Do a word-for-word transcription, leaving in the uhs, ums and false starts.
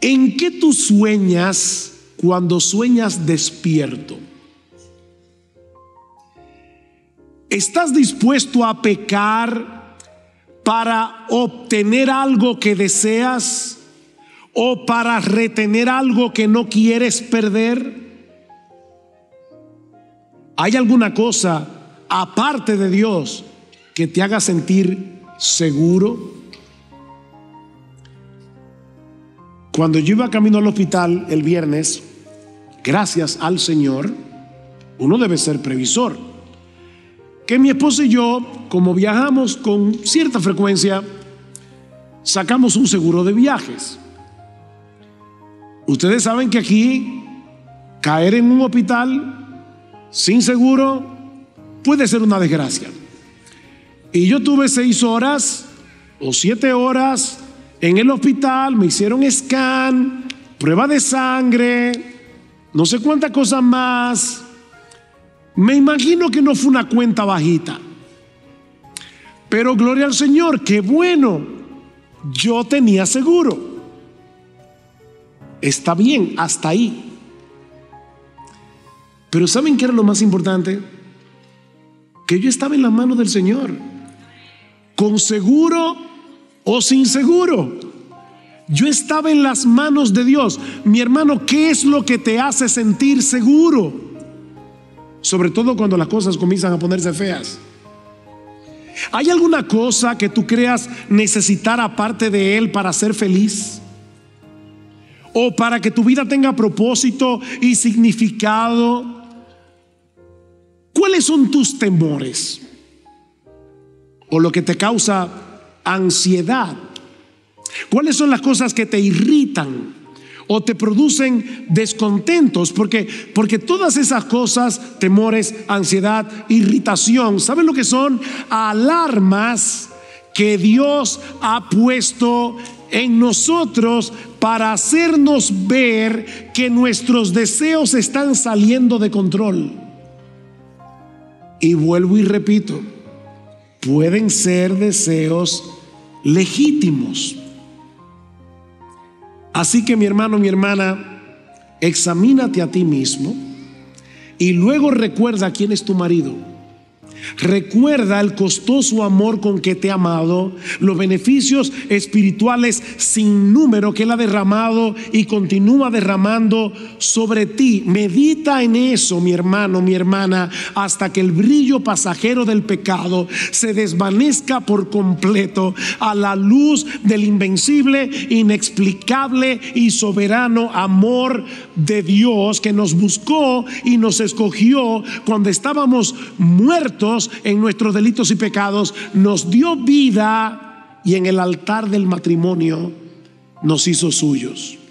¿En qué tú sueñas cuando sueñas despierto? ¿Estás dispuesto a pecar para obtener algo que deseas o para retener algo que no quieres perder? ¿Hay alguna cosa aparte de Dios que te haga sentir seguro? Cuando yo iba camino al hospital el viernes, gracias al Señor, uno debe ser previsor, que mi esposa y yo, como viajamos con cierta frecuencia, sacamos un seguro de viajes. Ustedes saben que aquí, caer en un hospital sin seguro puede ser una desgracia. Y yo tuve seis horas o siete horas en el hospital, me hicieron scan, prueba de sangre, no sé cuántas cosas más. Me imagino que no fue una cuenta bajita. Pero gloria al Señor, qué bueno, yo tenía seguro. Está bien, hasta ahí. Pero ¿saben qué era lo más importante? Que yo estaba en las manos del Señor. Con seguro o sin seguro, yo estaba en las manos de Dios. Mi hermano, ¿qué es lo que te hace sentir seguro? Sobre todo cuando las cosas comienzan a ponerse feas. ¿Hay alguna cosa que tú creas necesitar aparte de Él para ser feliz? ¿O para que tu vida tenga propósito y significado? ¿Cuáles son tus temores? ¿O lo que te causa ansiedad? ¿Cuáles son las cosas que te irritan o te producen descontentos? Porque, porque todas esas cosas, temores, ansiedad, irritación, ¿saben lo que son? Alarmas que Dios ha puesto en nosotros para hacernos ver que nuestros deseos están saliendo de control. Y vuelvo y repito, pueden ser deseos legítimos. Así que mi hermano, mi hermana, examínate a ti mismo y luego recuerda quién es tu marido. Recuerda el costoso amor con que te ha amado, los beneficios espirituales sin número que Él ha derramado y continúa derramando sobre ti. Medita en eso, mi hermano, mi hermana, hasta que el brillo pasajero del pecado se desvanezca por completo a la luz del invencible, inexplicable y soberano amor de Dios, que nos buscó y nos escogió cuando estábamos muertos en nuestros delitos y pecados, nos dio vida y en el altar del matrimonio nos hizo suyos.